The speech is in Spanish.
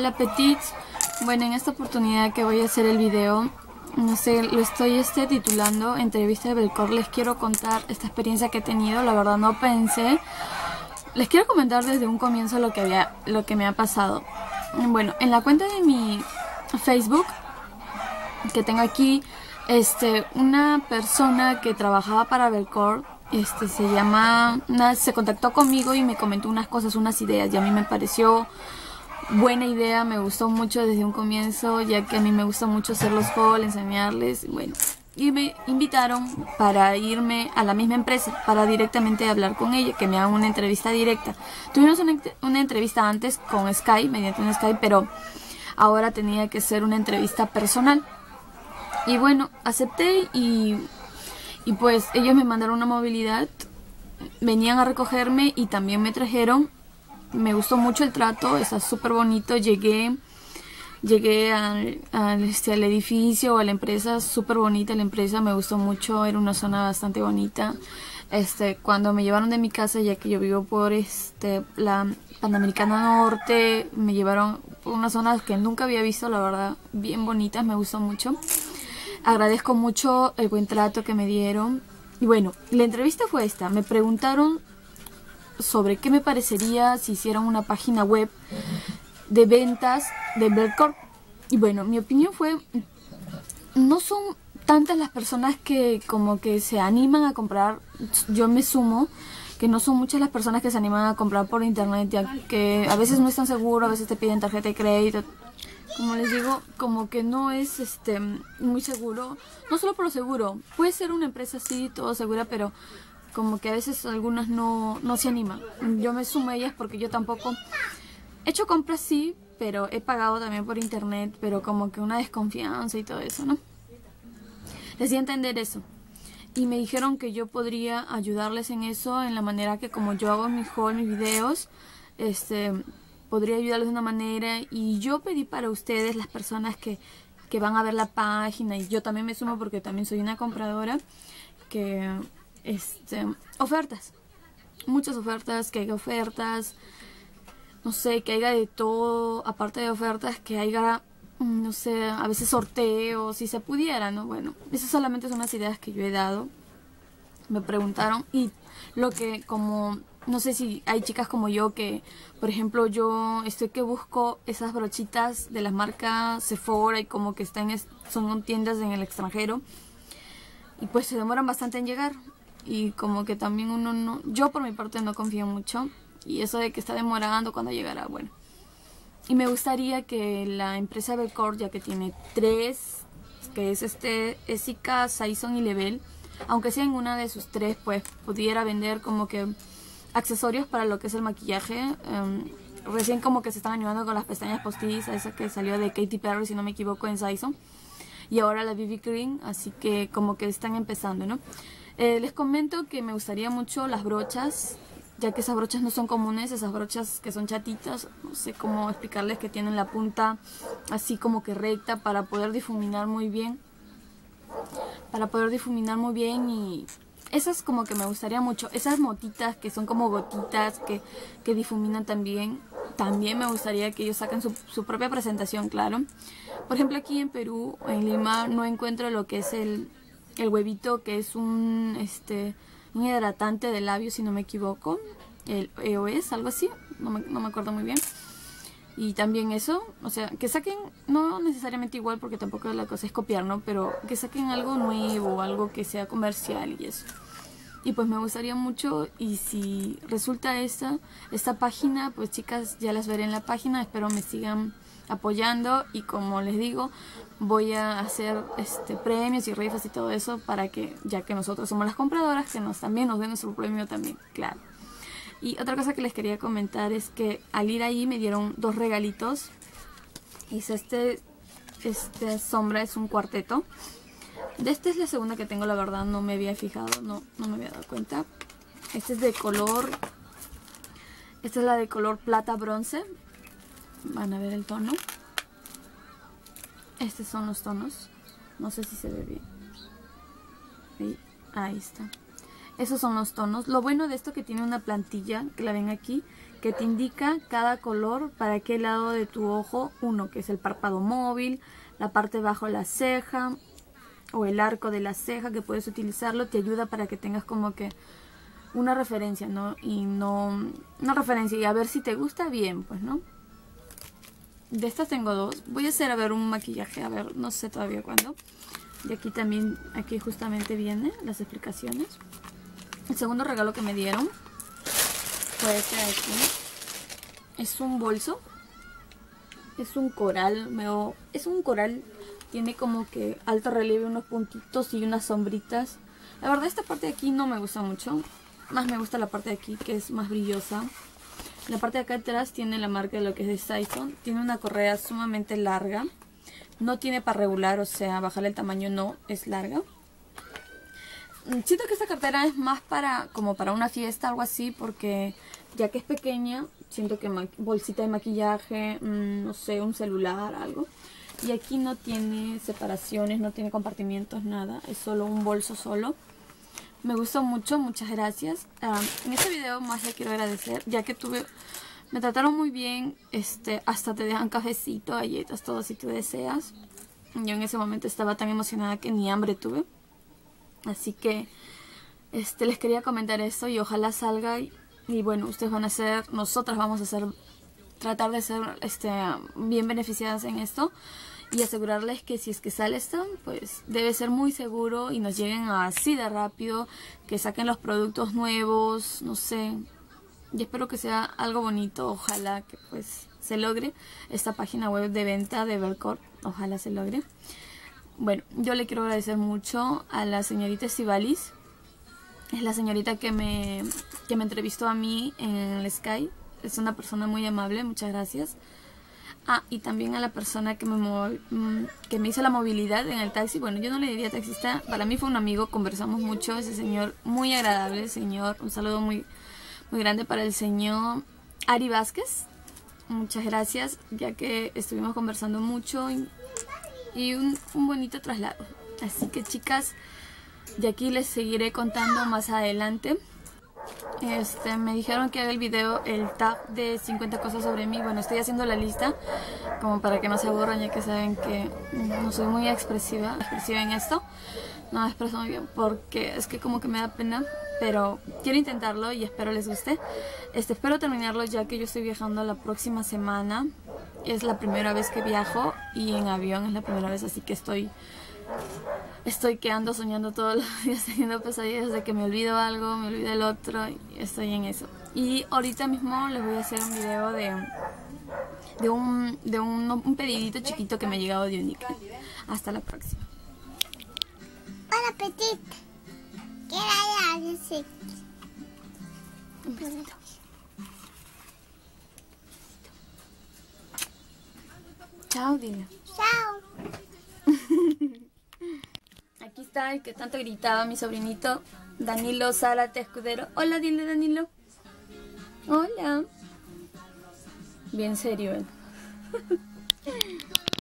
Hola Petit. Bueno, en esta oportunidad que voy a hacer el video, no sé, lo estoy titulando Entrevista de Belcorp. Les quiero contar esta experiencia que he tenido. La verdad no pensé. Les quiero comentar desde un comienzo lo que me ha pasado. Bueno, en la cuenta de mi Facebook que tengo aquí, una persona que trabajaba para Belcorp, se contactó conmigo y me comentó unas cosas, unas ideas, y a mí me pareció buena idea, me gustó mucho desde un comienzo, ya que a mí me gusta mucho hacer los hauls, enseñarles, bueno, y me invitaron para irme a la misma empresa, para directamente hablar con ella, que me hagan una entrevista directa. Tuvimos una entrevista antes con Skype, mediante un Skype, pero ahora tenía que ser una entrevista personal. Y bueno, acepté y pues ellos me mandaron una movilidad, venían a recogerme y también me trajeron. Me gustó mucho el trato, está súper bonito. Llegué al edificio o a la empresa, súper bonita la empresa, me gustó mucho, era una zona bastante bonita. Cuando me llevaron de mi casa, ya que yo vivo por la Panamericana Norte, me llevaron por unas zonas que nunca había visto, la verdad, bien bonitas, me gustó mucho. Agradezco mucho el buen trato que me dieron. Y bueno, la entrevista fue esta, me preguntaron sobre qué me parecería si hicieran una página web de ventas de Belcorp. Y bueno, mi opinión fue, no son tantas las personas que como que se animan a comprar, yo me sumo, que no son muchas las personas que se animan a comprar por internet, ya que a veces no están seguros, a veces te piden tarjeta de crédito, como les digo, como que no es muy seguro, no solo por lo seguro, puede ser una empresa así, todo segura, pero como que a veces algunas no se animan. Yo me sumo a ellas porque yo tampoco he hecho compras, sí, pero he pagado también por internet, pero como que una desconfianza y todo eso, ¿no? Les di a entender eso. Y me dijeron que yo podría ayudarles en eso, en la manera que como yo hago mis hauls, mis videos, podría ayudarles de una manera. Y yo pedí para ustedes, las personas que van a ver la página, y yo también me sumo porque también soy una compradora, que ofertas, muchas ofertas, que haya ofertas, no sé, que haya de todo, aparte de ofertas, que haya, no sé, a veces sorteos, si se pudiera, ¿no? Bueno, esas solamente son las ideas que yo he dado. Me preguntaron, y lo que como, no sé si hay chicas como yo que, por ejemplo, yo que busco esas brochitas de las marcas Sephora y como que son tiendas en el extranjero, y pues se demoran bastante en llegar. Y como que también uno no, yo por mi parte no confío mucho, y eso de que está demorando, cuando llegará, bueno. Y me gustaría que la empresa Belcorp, ya que tiene 3, que es Ésika, Saison y Lebel, aunque sea en una de sus 3, pues pudiera vender como que accesorios para lo que es el maquillaje. Recién como que se están animando con las pestañas postizas, esa que salió de Katy Perry, si no me equivoco, en Saison, y ahora la BB Cream, así que como que están empezando, ¿no? Les comento que me gustaría mucho las brochas, ya que esas brochas no son comunes, esas brochas que son chatitas, no sé cómo explicarles, que tienen la punta así como que recta para poder difuminar muy bien, y esas como que me gustaría mucho. Esas motitas que son como gotitas que difuminan también me gustaría que ellos saquen su propia presentación, claro. Por ejemplo, aquí en Perú, en Lima, no encuentro lo que es el huevito, que es un hidratante de labios, si no me equivoco, el EOS, algo así, no me acuerdo muy bien. Y también eso, o sea, que saquen, no necesariamente igual, porque tampoco la cosa es copiar, ¿no? Pero que saquen algo nuevo, algo que sea comercial y eso. Y pues me gustaría mucho, y si resulta esta página, pues chicas, ya las veré en la página, espero me sigan apoyando. Y como les digo, voy a hacer premios y rifas y todo eso, para que, ya que nosotros somos las compradoras, que también nos den nuestro premio también, claro. Y otra cosa que les quería comentar es que al ir ahí me dieron 2 regalitos. Hice sombra, es un cuarteto. De esta es la segunda que tengo, la verdad no me había fijado, no me había dado cuenta. Esta es la de color plata bronce. Van a ver el tono. Estos son los tonos. No sé si se ve bien. Ahí está. Esos son los tonos. Lo bueno de esto, que tiene una plantilla, que la ven aquí, que te indica cada color para qué lado de tu ojo, uno que es el párpado móvil, la parte bajo la ceja o el arco de la ceja, que puedes utilizarlo, te ayuda para que tengas como que una referencia, ¿no? Y no, una referencia, y a ver si te gusta bien, pues, ¿no? De estas tengo dos. Voy a hacer, a ver, un maquillaje, a ver, no sé todavía cuándo. Y aquí también, aquí justamente vienen las explicaciones. El segundo regalo que me dieron fue este de aquí. Es un bolso. Es un coral, es un coral. Tiene como que alto relieve, unos puntitos y unas sombritas. La verdad esta parte de aquí no me gusta mucho. Más me gusta la parte de aquí, que es más brillosa. La parte de acá atrás tiene la marca de lo que es de Saison. Tiene una correa sumamente larga. No tiene para regular, o sea, bajarle el tamaño no, es larga. Siento que esta cartera es más para, como para una fiesta, algo así, porque ya que es pequeña, siento que bolsita de maquillaje, no sé, un celular, algo. Y aquí no tiene separaciones, no tiene compartimientos, nada. Es solo un bolso solo. Me gustó mucho, muchas gracias. En este video más le quiero agradecer, ya que me trataron muy bien. Hasta te dejan cafecito, galletas, todo si tú deseas. Yo en ese momento estaba tan emocionada que ni hambre tuve. Así que les quería comentar esto y ojalá salga. Y bueno, ustedes van a ser, nosotras vamos a ser, tratar de ser bien beneficiadas en esto. Y asegurarles que si es que sale esto, pues debe ser muy seguro y nos lleguen así de rápido, que saquen los productos nuevos, no sé. Y espero que sea algo bonito, ojalá que pues se logre esta página web de venta de Belcorp, ojalá se logre. Bueno, yo le quiero agradecer mucho a la señorita Sibalis, es la señorita que me entrevistó a mí en el Sky, es una persona muy amable, muchas gracias. Ah, y también a la persona que me hizo la movilidad en el taxi. Bueno, yo no le diría taxista, para mí fue un amigo, conversamos mucho. Ese señor, muy agradable señor. Un saludo muy, muy grande para el señor Ari Vázquez. Muchas gracias, ya que estuvimos conversando mucho. Y un bonito traslado. Así que chicas, de aquí les seguiré contando más adelante. Me dijeron que haga el video, el tag de 50 cosas sobre mí. Bueno, estoy haciendo la lista como para que no se aburran, ya que saben que no soy muy expresiva en esto. No me expreso muy bien porque es que como que me da pena, pero quiero intentarlo y espero les guste. Espero terminarlo, ya que yo estoy viajando la próxima semana. Es la primera vez que viajo y en avión es la primera vez, así que estoy quedando soñando todos los días, teniendo pesadillas de que me olvido algo, me olvido el otro, y estoy en eso. Y ahorita mismo les voy a hacer un video de un pedidito chiquito que me ha llegado de Unica. Hasta la próxima. Hola, Petit. ¿Qué hay? Un besito. Chao, dile. Chao. Aquí está el que tanto gritaba mi sobrinito, Danilo Zárate Escudero. Hola, dile, Danilo. Hola. Bien serio él.